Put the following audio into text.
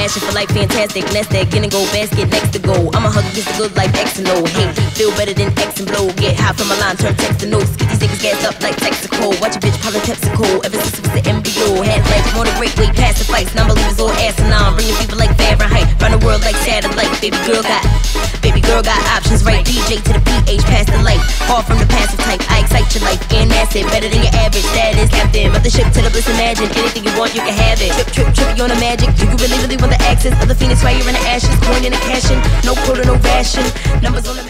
passion for life, fantastic. Nest egg in a gold basket, next to gold. I'ma hug against the good life, X and O. Hate, feel better than X and blow. Get high from my line, turn text to notes. Get these niggas gassed up like Texaco. Watch a bitch poppin' Pepsico. Ever since it was the embryo, had life more the great way past the fights. Non-believers all asinine, bringing people like Fahrenheit. Round the world like satellite. Baby girl got options, right? DJ to the PH, past the light. Far from the passive type, I excite your life, and that's it. Better than your average, that is captain. Mothership to the bliss, imagine anything you want, you can have it. Trip, you on the magic. Do you really, really want the access of the Phoenix while you're in the ashes? Coin in the cashin', no quota, no ration. Numbers on the